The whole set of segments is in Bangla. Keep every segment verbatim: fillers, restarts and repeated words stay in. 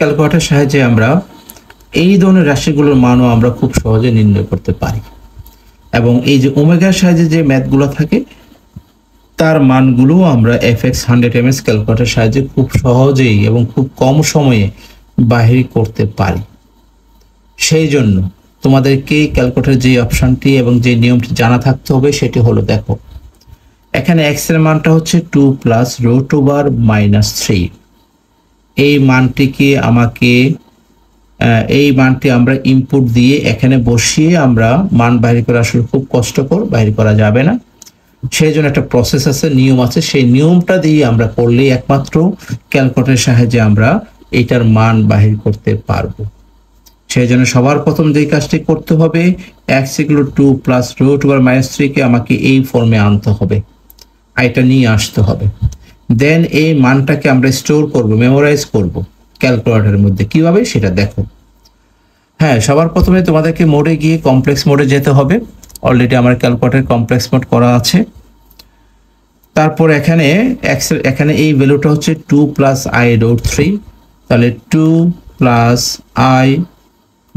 ক্যালকুলেটরের সাহায্যে আমরা এই ধরনের রাশিগুলোর মানও আমরা খুব সহজে নির্ণয় করতে পারি এবং এই যে ওমেগার সাহায্যে যে ম্যাথগুলো থাকে তার মানগুলো আমরা এফএক্স হান্ড্রেড এমএস ক্যালকুলেটরের সাহায্যে খুব সহজেই এবং খুব কম সময়ে বাহির করতে পারি। সেই জন্য তোমাদেরকে ক্যালকুলেটরের যে অপশনটি এবং যে নিয়মটি জানা থাকতে হবে সেটি হলো, দেখো এখানে এক্স এর মানটা হচ্ছে two plus root over minus three. এই মানটিকে আমাকে এই মানটি আমরা ইনপুট দিয়ে এখানে বসিয়ে আমরা মান বাইরে করা আসলে খুব কষ্টকর, বাইরে করা যাবে না। সেই জন্য একটা প্রসেস আছে, নিয়ম আছে, সেই নিয়মটা দিয়ে আমরা করলেই একমাত্র ক্যালকুলেটরের সাহায্যে আমরা এটার মান বাহির করতে পারবো। সেই জন্য সবার প্রথম যে কাজটি করতে হবে x equal to plus root over minus three কে আমাকে এই ফর্মে আনতে হবে, এটা নিয়ে আসতে হবে। দেন এই মানটাকে আমরা স্টোর করব, মেমোরাইজ করব ক্যালকুলেটরের মধ্যে। কিভাবে সেটা দেখো। হ্যাঁ, সবার প্রথমে তোমাদেরকে মোডে গিয়ে কমপ্লেক্স মোডে যেতে হবে। অলরেডি আমার ক্যালকুলেটরের কমপ্লেক্স মোড করা আছে। তারপর এখানে এক্স এখানে এই ভ্যালুটা হচ্ছে two plus i root three, তাহলে two plus i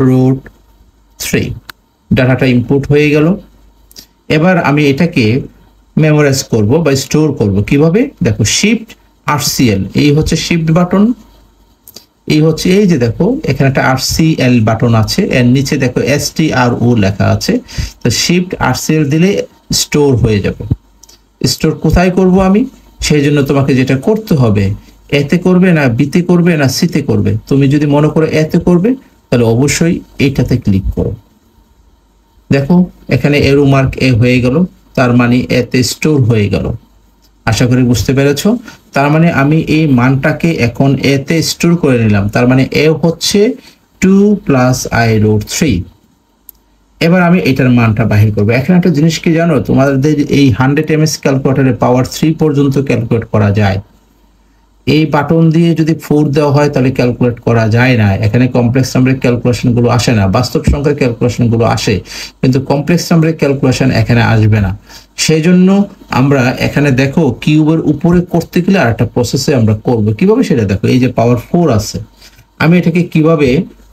root three ডাটাটা ইনপুট হয়ে গেল। এবার আমি এটাকে মেমোরাইজ করব বা স্টোর করব। কিভাবে দেখো, শিফট আরসিএল, এই হচ্ছে শিফট বাটন, এই হচ্ছে, এই যে দেখো এখানে একটা আরসিএল বাটন আছে, এর নিচে দেখো এসটিআরও লেখা আছে। তো শিফট আরসিএল দিলে স্টোর হয়ে যাবে। স্টোর কোথায় করব আমি? সেই জন্য তোমাকে যেটা করতে হবে, এতে করবে না বিতে করবে না সিতে করবে। তুমি যদি মনে করো এতে করবে তাহলে অবশ্যই এইটাতে ক্লিক করো। দেখো এখানে এরো মার্ক এ হয়ে গেল, তার মানে এতে স্টোর হয়ে গেল। আশা করি বুঝতে পেরেছো। তার মানে আমি এই মানটাকে এখন এতে স্টোর করে নিলাম, তার মানে এ হচ্ছে two plus i root three. এবার আমি এটার মানটা বাহির করবো। এখানে একটা জিনিস কি জানো, তোমাদের এই হান্ড্রেড এম এস ক্যালকুলেটারে পাওয়ার থ্রি পর্যন্ত ক্যালকুলেট করা যায়। এই বাটন দিয়ে যদি ফোর দেওয়া হয় তাহলে ক্যালকুলেট করা যায় না। এখানে কমপ্লেক্স নাম্বারের ক্যালকুলেশনগুলো আসে না, বাস্তব সংখ্যার ক্যালকুলেশনগুলো আসে, কিন্তু কমপ্লেক্স নাম্বারের ক্যালকুলেশন এখানে আসবে না। সেই জন্য আমরা এখানে দেখো কিউবের উপরে করতে গেলে আর একটা প্রসেসে আমরা করব। কিভাবে সেটা দেখো, এই যে পাওয়ার ফোর আছে, আমি এটাকে কিভাবে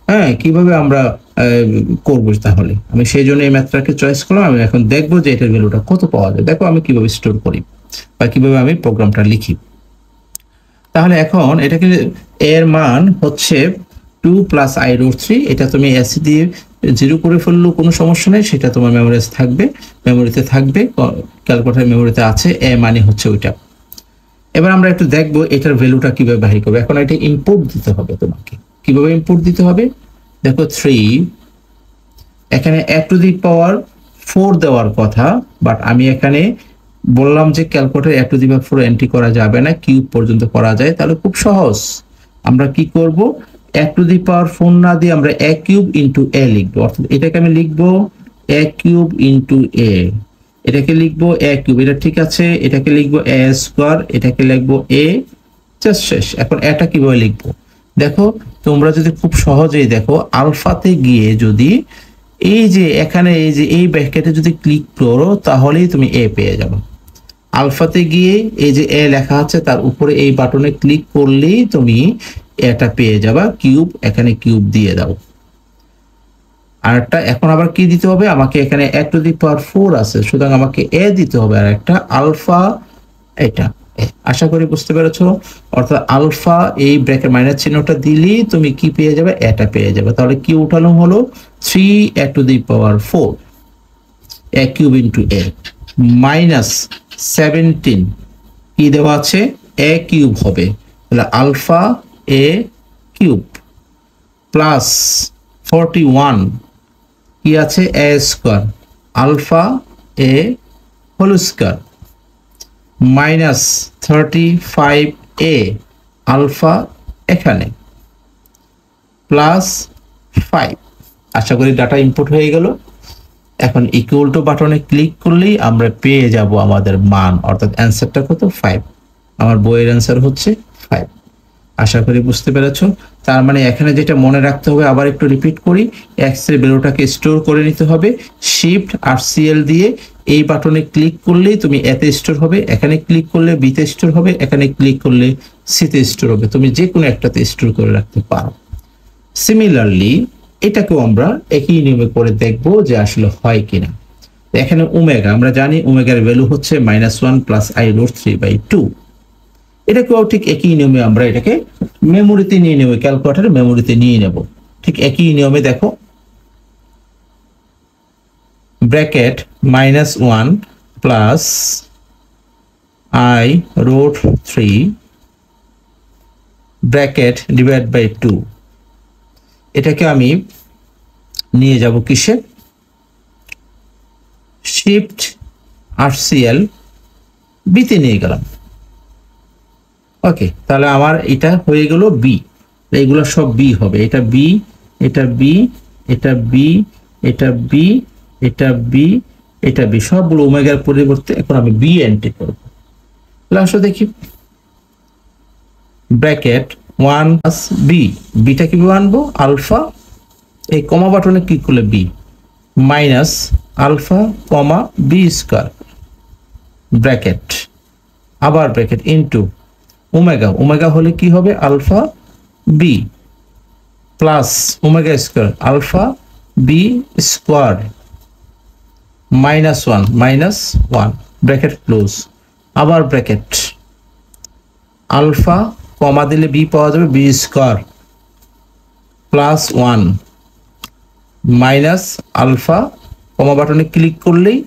হ্যাঁ কিভাবে আমরা করব, তাহলে আমি সেই জন্য এই ম্যাথটাকে চয়েস করলাম। আমি এখন দেখবো যে এটার ভ্যালুটা কত পাওয়া যায়। দেখো আমি কিভাবে স্টোর করি বা কিভাবে আমি প্রোগ্রামটা লিখি। তাহলে এখন এটাকে এর মান হচ্ছে two plus i root three, এটা তুমি এসি দিয়ে জিরো করে ফেললো কোনো সমস্যা নেই, সেটা তোমার মেমোরিজ থাকবে, মেমোরিতে থাকবে, ক্যালকুলেটরের মেমোরিতে আছে। এ মানে হচ্ছে ওইটা। এবার আমরা একটু দেখবো এটার ভ্যালুটা কিভাবে বাহির করবে। এখন এটা ইনপুট দিতে হবে তোমাকে। কিভাবে ইনপুট দিতে হবে দেখো, থ্রি, এখানে এক টু দি পাওয়ার ফোর দেওয়ার কথা, বাট আমি এখানে বললাম যে ক্যালকুলেটর এক to the power four entry করা যাবে না, কিউব পর্যন্ত করা যায়। তাহলে খুব সহজ, আমরা কি করব, এক টু দি পাওয়ার ফোর না দিয়ে আমরা এ কিউব ইন্টু এ লিখবো। অর্থাৎ এটাকে আমি লিখবো এ কিউব ইন্টু এ, এটাকে লিখবো এ কিউব, এটা ঠিক আছে, এটাকে লিখবো এ স্কোয়ার, এটাকে লিখবো এ, জাস্ট শেষ। এখন এটা কিভাবে লিখবো দেখো, তোমরা যদি খুব সহজেই দেখো আলফাতে গিয়ে যদি এই যে এখানে এই যে এই ব্র্যাকেটে যদি ক্লিক করো তাহলেই তুমি এ পেয়ে যাবে। আলফাতে গিয়ে এই যে এ লেখা আছে তার উপরে এই বাটনে ক্লিক করলেই তুমি এটা পেয়ে যাবা, কিউব, এখানে কিউব দিয়ে দাও। আরেকটা এখন আবার কি দিতে হবে আমাকে, এখানে এক টু দি পাওয়ার ফোর আছে, সুতরাং আমাকে এ দিতে হবে, আর একটা আলফা, এটা। আশা করি বুঝতে পেরেছো। অর্থাৎ আলফা এই ব্র্যাকেট মাইনাস চিহ্নটা দিলেই তুমি কি পেয়ে যাবে, এটা পেয়ে যাবে। তাহলে কি উঠানো হলো, three a to the power four a cube into a minus seventeen, কি দেওয়া আছে, এ কিউব হবে, তাহলে alpha a cube plus forty one কি আছে, a square alpha a whole square minus thirty five a alpha এখানে প্লাস ফাইভ। আশা করি ডাটা ইনপুট হয়ে গেল। এখন ইকুয়াল টু বাটনে ক্লিক করলেই আমরা পেয়ে যাব আমাদের মান, অর্থাৎ অ্যান্সারটা কত, ফাইভ। আমার বইয়ের অ্যান্সার হচ্ছে ফাইভ। আশা করি বুঝতে পেরেছো। তার মানে এখানে যেটা মনে রাখতে হবে, আবার একটু রিপিট করি, এক্স এর ভ্যালুটাকে স্টোর করে নিতে হবে, শিফট আর সিএল দিয়ে এই বাটনে ক্লিক করলেই তুমি এতে স্টোর হবে, এখানে ক্লিক করলে বিতে স্টোর হবে, এখানে ক্লিক করলে সেতে স্টোর হবে, তুমি যে কোনো একটাতে স্টোর করে রাখতে পারো। সিমিলারলি এটাকেও আমরা একই নিয়মে করে দেখব যে আসলে হয় কিনা। এখানে ওমেগা আমরা জানি ওমেগার ভ্যালু হচ্ছে minus one plus i root three by two. এটাকেও ঠিক একই নিয়মে আমরা এটাকে মেমোরিতে নিয়ে নেব, ক্যালকুলেটার মেমোরিতে নিয়ে নেব। ঠিক একই নিয়মে দেখো bracket minus one plus i root three bracket divide by two. এটাকে আমি নিয়ে যাব কিসে, শিফট আরসিএল বিতে নিয়ে গেলাম। ওকে, তাহলে আমার এটা হয়ে গেল বি, এইগুলো সব বি হবে। এটা বি, এটা বি, এটা বি, এটা বি, এটা বি, এটা বি, সবগুলো ওমেগার পরিবর্তে এখন আমি বি এন্ট্রি করব। লাস্ট দেখি bracket one plus b, beta কিভাবে আনবো, আলফা এই কমা বাটনে ক্লিক করলে b, minus alpha comma b square bracket আবার ব্র্যাকেট ইনটু ওমেগা, ওমেগা হলে কি হবে alpha b plus omega square alpha b square minus one minus one bracket close আবার ব্র্যাকেট আলফা কমা দিলে বি পাওয়া যাবে b square plus one minus alpha comma বাটনে ক্লিক করলেই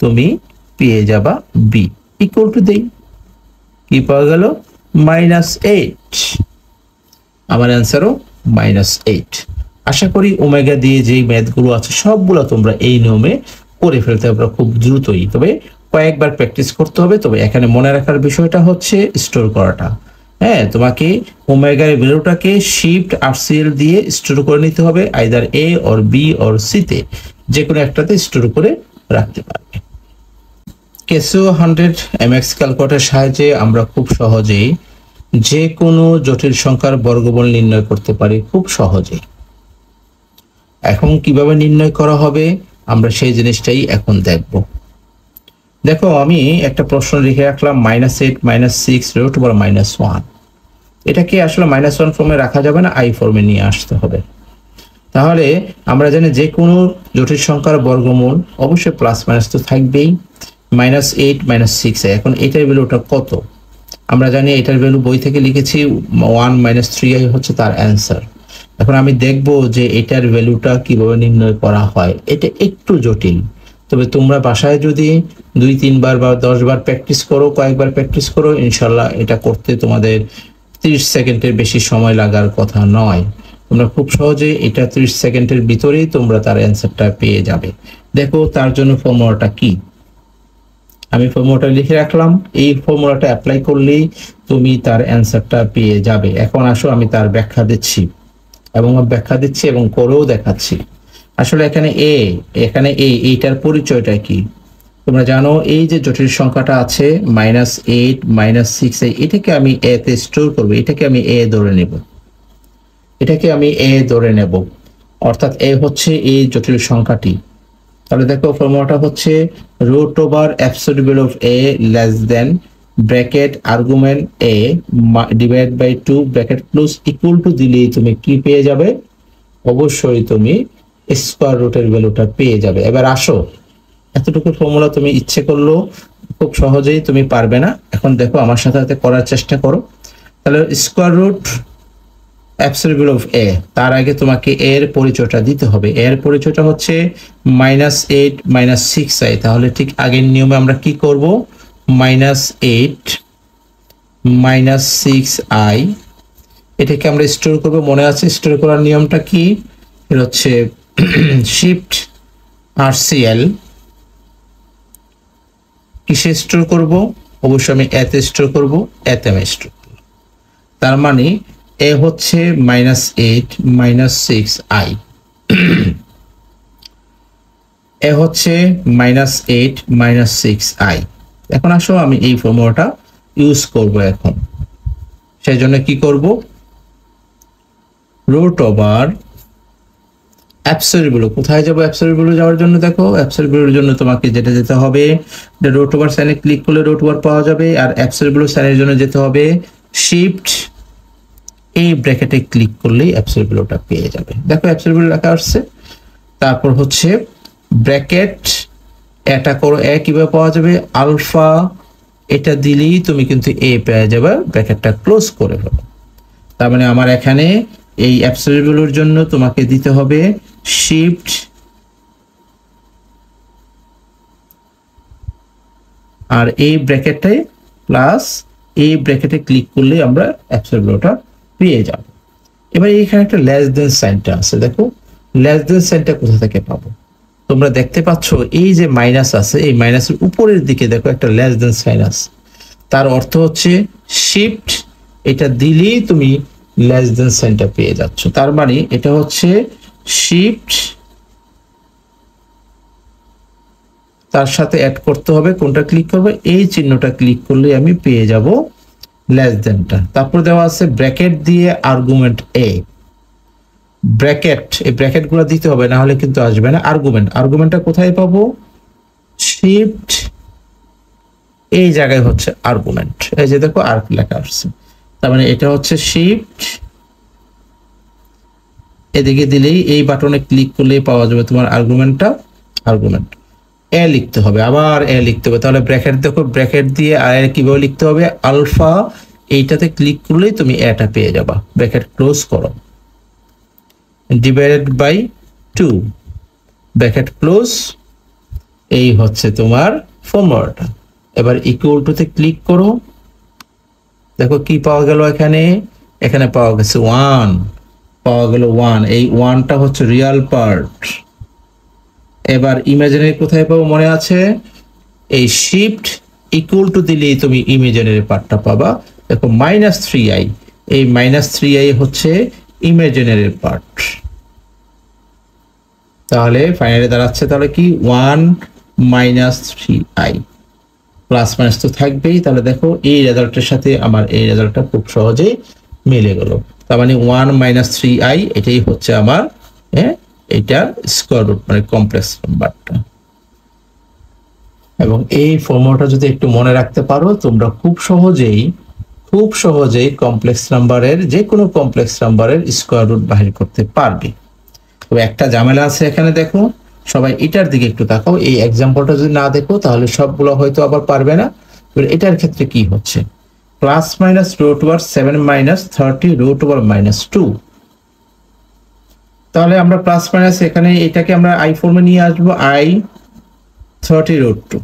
তুমি পেয়ে যাবা বি। ইকুয়াল টু দেই কি পাওয়া গেল মাইনাস এইট, আমার অ্যান্সারও মাইনাস এইট। আশা করি ওমেগা দিয়ে যেই ম্যাথগুলো আছে সবগুলো তোমরা এই নিয়মে করে ফেলতে পারো খুব দ্রুতই, তবে কয়েকবার প্র্যাকটিস করতে হবে। তবে এখানে মনে রাখার বিষয়টা হচ্ছে স্টোর করাটা, হ্যাঁ তোমাকে ওমেগার ভ্যালুটাকে শিফট আরসিএল দিয়ে স্টোর করে নিতে হবে, either A or B or C তে যে কোনো একটাতে স্টোর করে রাখতে পারবে। কেসিও হান্ড্রেড এম এক্স ক্যালকুলেটরের সাহায্যে আমরা খুব সহজেই যে কোনো জটিল সংখ্যার বর্গমূল নির্ণয় করতে পারি খুব সহজেই। এখন কিভাবে নির্ণয় করা হবে আমরা সেই জিনিসটাই এখন দেখব। দেখো আমি একটা প্রশ্ন লিখে রাখলাম minus eight minus six root over minus one. এটাকে আসলে মাইনাস ওয়ান ফর্মে রাখা যাবে না, আই ফর্মে নিয়ে আসতে হবে। তাহলে আমরা জানি যে কোনো জটিল সংখ্যার বর্গমূল অবশ্যই প্লাস মাইনাস তো থাকবেই। মাইনাস এইট মাইনাস সিক্স, এখন এটার ভ্যালুটা কত আমরা জানি, এটার ভ্যালু বই থেকে লিখেছি ওয়ান মাইনাস থ্রি আই হচ্ছে তার অ্যান্সার। এখন আমি দেখব যে এটার ভ্যালুটা কিভাবে নির্ণয় করা হয়, এটা একটু জটিল। তবে তোমরা বাসায় যদি দুই তিনবার বা দশ বার প্র্যাকটিস করো, কয়েকবার প্র্যাকটিস করো, ইনশাল্লাহ এটা করতে তোমাদের ত্রিশ সেকেন্ডের বেশি সময় লাগার কথা নয়। তোমরা খুব সহজে এটা ত্রিশ সেকেন্ডের ভিতরেই তোমরা তার অ্যান্সারটা পেয়ে যাবে। দেখো তার জন্য ফর্মুলাটা কি, আমি ফর্মুলাটা লিখে রাখলাম। এই ফর্মুলাটা অ্যাপ্লাই করলেই তুমি তার অ্যান্সারটা পেয়ে যাবে। এখন আসো আমি তার ব্যাখ্যা দিচ্ছি এবং ব্যাখ্যা দিচ্ছি এবং করেও দেখাচ্ছি। আসলে এখানে এ, এখানে এ এইটার পরিচয়টা কি তোমরা জানো, এই যে জটিল সংখ্যাটা আছে মাইনাস এইট মাইনাস সিক্স, এটাকে আমি এ তে স্টোর করবো, এটাকে আমি এ ধরে নেব, এটাকে আমি এ ধরে নেব, অর্থাৎ এ হচ্ছে এই জটিল সংখ্যাটি। তাহলে দেখো ফর্মুলাটা হচ্ছে root over absolute value of a less than bracket argument a divide by two bracket plus equal to দিলেই তুমি কি পেয়ে যাবে, অবশ্যই তুমি স্কোয়ার রুটের ভ্যালুটা পেয়ে যাবে। এবার আসো, এতটুকু ফর্মুলা তুমি ইচ্ছে করলো খুব সহজেই তুমি পারবে না, এখন দেখো আমার সাথে সাথে করার চেষ্টা করো। তাহলে square root absolute value of a, তার আগে তোমাকে এর পরিচয়টা দিতে হবে। এর পরিচয়টা হচ্ছে minus eight minus six i, তাহলে ঠিক আগের নিয়মে আমরা কি করব minus eight minus six i, এটাকে আমরা স্টোর করবো। মনে আছে স্টোর করার নিয়মটা কি, এটা হচ্ছে শিফট আরসিএল, কিসে স্টোর করব, অবশ্যই আমি এতে স্টোর করব, এতে আমি স্টোর করব। তার মানে এ হচ্ছে minus eight minus six i, a হচ্ছে minus eight minus six i. এখন আসো আমি এই ফর্মুলাটা ইউজ করব। এখন সেই জন্য কি করব, রুট ওভার অ্যাবসলিউট ভ্যালু, কোথায় যাবো অ্যাবসলিউট ভ্যালু যাওয়ার জন্য, দেখো অ্যাবসলিউট ভ্যালুর জন্য তোমাকে যেটা যেতে হবে, রুট ওভার সাইনে ক্লিক করলে রুট ওভার পাওয়া যাবে, আর অ্যাবসলিউট ভ্যালু সাইনের জন্য যেতে হবে শিফট এই ব্র্যাকেটে ক্লিক করলেই অ্যাবসলিউট ভ্যালুটা পেয়ে যাবে। দেখো অ্যাবসলিউট ভ্যালু লেখা আসছে। তারপর হচ্ছে ব্র্যাকেট এটা করো এ কিভাবে পাওয়া যাবে, আলফা এটা দিলেই তুমি কিন্তু এ পেয়ে যাবে। ব্র্যাকেটটা ক্লোজ করে ফেলো। তার মানে আমার এখানে এই অ্যাবসলিউট ভ্যালুর জন্য তোমাকে দিতে হবে শিফট আর এই ব্র্যাকেটে প্লাস এই ব্র্যাকেটে ক্লিক করলে আমরা অ্যাবসলিউট ভ্যালুটা পেয়ে যাব। এবার এখানে একটা লেস দেন সাইনটা আছে, দেখো লেস দেন সাইনটা কোথা থেকে পাবো? তোমরা দেখতে পাচ্ছ এই যে মাইনাস আছে, এই মাইনাসের উপরের দিকে দেখো একটা লেস দেন সাইন আছে। তার অর্থ হচ্ছে শিফট এটা দিলেই তুমি লেস দেন সাইনটা পেয়ে যাচ্ছ। তার মানে এটা হচ্ছে শিফট তার সাথে অ্যাড করতে হবে কোনটা ক্লিক করবে, এই চিহ্নটা ক্লিক করলে আমি পেয়ে যাব লেস দেনটা। তারপর দেওয়া আছে ব্র্যাকেট দিয়ে আর্গুমেন্ট এ, ব্র্যাকেট এই ব্র্যাকেটগুলো দিতে হবে না হলে কিন্তু আসবে না। আর্গুমেন্ট আর্গুমেন্টটা কোথায় পাবো? শিফট এই জায়গায় হচ্ছে আর্গুমেন্ট, এই যে দেখো আর্ক লেখা আসছে। তার মানে এটা হচ্ছে শিফট এদিকে দিলেই এই বাটনে ক্লিক করলেই পাওয়া যাবে তোমার আর্গুমেন্টটা। আর্গুমেন্ট এ লিখতে হবে, আবার এ লিখতে হবে। তাহলে ব্র্যাকেট দেখো ব্র্যাকেট দিয়ে আর এর কিভাবে লিখতে হবে, আলফা এইটাতে ক্লিক করলেই তুমি এটা পেয়ে যাবা। ব্র্যাকেট ক্লোজ করো, divided by two, bracket close, এই হচ্ছে তোমার ফর্মুলাটা। এবার ইকুয়াল টুতে ক্লিক করো, দেখো কি পাওয়া গেল এখানে, এখানে পাওয়া গেছে ওয়ান, পাওয়া গেল ওয়ান। এই ওয়ানটা হচ্ছে রিয়াল পার্ট। এবার ইমাজিনারি কোথায় পাবো মনে আছে? এই শিফট ইকুয়াল টু দিলেই তুমি ইমাজিনারি পার্টটা পাবা। দেখো মাইনাস থ্রি আই, এই মাইনাস থ্রি আই হচ্ছে ইমাজিনারি পার্ট। তাহলে ফাইনালি দাঁড়াচ্ছে তাহলে কি one minus three i, plus minus তো থাকবেই। তাহলে দেখো এই রেজাল্টের সাথে আমার এই রেজাল্টটা খুব সহজেই মিলে গেল। তার মানে ওয়ান মাইনাস থ্রি আই এটাই হচ্ছে আমার, হ্যাঁ এটা স্কয়ার রুট মানে কমপ্লেক্স নাম্বারটা। এবং এই ফর্মুলাটা যদি একটু মনে রাখতে পারো তোমরা খুব সহজেই খুব সহজেই কমপ্লেক্স নাম্বারের যে কোনো কমপ্লেক্স নাম্বারের স্কয়ার রুট বাহির করতে পারবে। তো একটা ঝামেলা আছে এখানে, দেখো সবাই এটার দিকে একটু তাকাও। এই এক্সাম্পলটা যদি না দেখো তাহলে সবগুলো হয়তো আবার পারবে না। এটার ক্ষেত্রে কি হচ্ছে, plus minus root over seven minus thirty root over minus two. তাহলে আমরা প্লাস মাইনাস এখানে এটাকে আমরা আই ফর্মে নিয়ে আসবো, আই থার্টি রুট টু।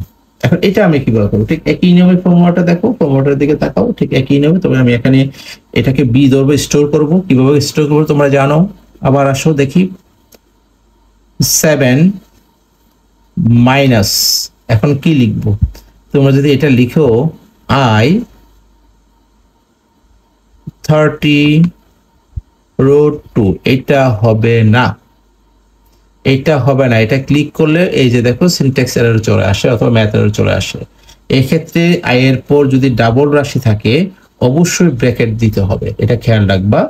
এখন এটা আমি কিভাবে করবো, ঠিক একই নিয়মে ফর্মুলাটা দেখো, ফর্মুলাটার দিকে তাকাও, ঠিক একই নিয়মে। তবে আমি এখানে এটাকে বি ধরবো, স্টোর করবো। কিভাবে স্টোর করবো তোমরা জানো, আবার আসো দেখি। সেভেন মাইনাস এখন কি লিখবো, তোমরা যদি এটা লিখো আই থার্টি রোড টু, এটা হবে না, এটা হবে না। এটা ক্লিক করলে এই যে দেখো সিনট্যাক্স এরর চলে আসে অথবা ম্যাথ এরর চলে আসে। এক্ষেত্রে আই এর পর যদি ডাবল রাশি থাকে অবশ্যই ব্র্যাকেট দিতে হবে, এটা খেয়াল রাখবা।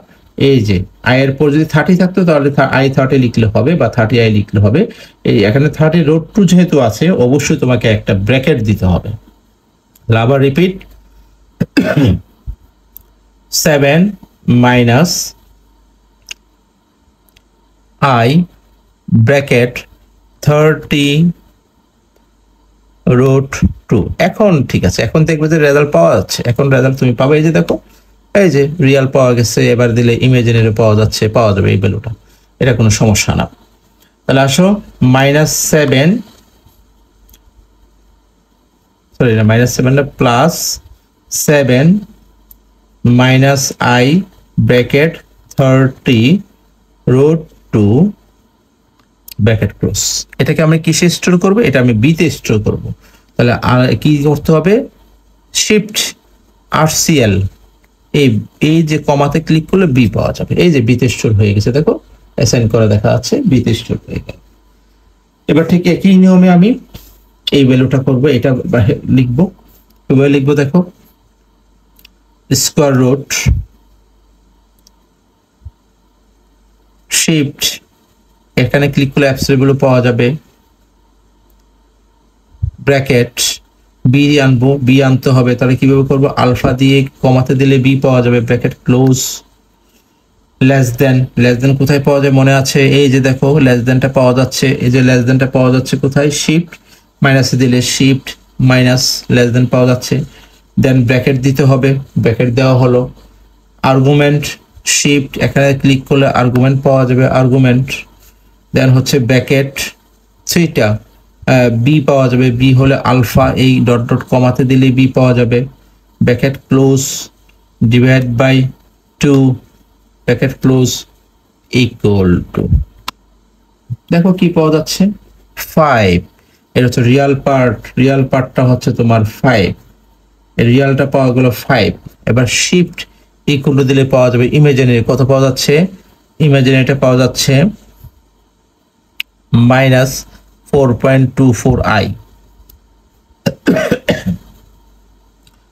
এই যে আই এর পর যদি থার্টি থাকতো তাহলে আই থার্টি লিখলে হবে বা থার্টি আই লিখলে হবে। এই এখানে থার্টি রোড টু যেহেতু আছে অবশ্যই তোমাকে একটা ব্র্যাকেট দিতে হবে। আবার repeat, seven minus I bracket thirty root two। এখন ঠিক আছে, এখন দেখবে যে রেজাল্ট পাওয়া যাচ্ছে, এখন রেজাল্ট তুমি পাবে। এই যে দেখো এই যে রিয়াল পাওয়া গেছে, এবার দিলে ইমাজিনারি পাওয়া যাচ্ছে, পাওয়া যাবে এই ভ্যালুটা, এটা কোনো সমস্যা না। তাহলে আসো মাইনাস সেভেন সরি না মাইনাস সেভেন না plus seven minus I bracket thirty root two bracket close. এটাকে আমি কিসে স্টোর করব, এটা আমি বি তে স্টোর করব। তাহলে আর কি করতে হবে, শিফট আরসিএল এই এই যে কমাতে ক্লিক করলে বি পাওয়া যাবে। এই যে বি তে স্টোর হয়ে গেছে, দেখো অ্যাসাইন করা দেখা যাচ্ছে বি তে স্টোর হয়ে গেল। এবার ঠিক একই নিয়মে আমি এই ভ্যালুটা করব, এটা লিখব। কিভাবে লিখবো দেখো, স্কয়ার রুট শিফট এখানে ক্লিক করলে অ্যাবসলিউট ভ্যালু পাওয়া যাবে, ব্র্যাকেট বি আনবো, বি আনতে হবে তাহলে কিভাবে করব, আলফা দিয়ে কমাতে দিলে বি পাওয়া যাবে, bracket close, less than, less than কোথায় পাওয়া যায় মনে আছে, এই যে দেখো লেস দেনটা পাওয়া যাচ্ছে, এই যে লেস দেনটা পাওয়া যাচ্ছে কোথায়, শিফট মাইনাসে দিলে শিফট মাইনাস লেস দেন পাওয়া যাচ্ছে, দেন ব্র্যাকেট দিতে হবে, ব্র্যাকেট দেওয়া হলো, আর্গুমেন্ট শিফট এখানে ক্লিক করলে আর্গুমেন্ট পাওয়া যাবে, আর্গুমেন্ট দেন হচ্ছে ব্র্যাকেট থ্রিটা বি পাওয়া যাবে, বি হলে আলফা এই ডট ডট কমাতে দিলে বি পাওয়া যাবে, bracket close divide by two bracket close equal to, দেখো কি পাওয়া যাচ্ছে ফাইভ, এটা হচ্ছে রিয়াল পার্ট, রিয়াল পার্টটা হচ্ছে তোমার ফাইভ, রিয়ালটা পাওয়া গেল ফাইভ, এবার শিফট ইকুয়াল টু দিলে পাওয়া যাবে ইমাজিনারি, কত পাওয়া যাচ্ছে ইমাজিনারিটা পাওয়া যাচ্ছে minus four point two four i,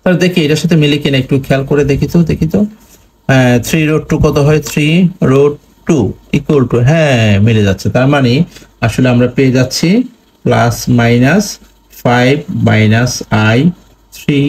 তাহলে দেখি এটার সাথে মিলে কিনা, একটু খেয়াল করে দেখি তো, দেখি তো থ্রি রোড টু কত হয়, three root two equal to, হ্যাঁ মিলে যাচ্ছে, তার মানে আসলে আমরা পেয়ে যাচ্ছি plus minus five minus i three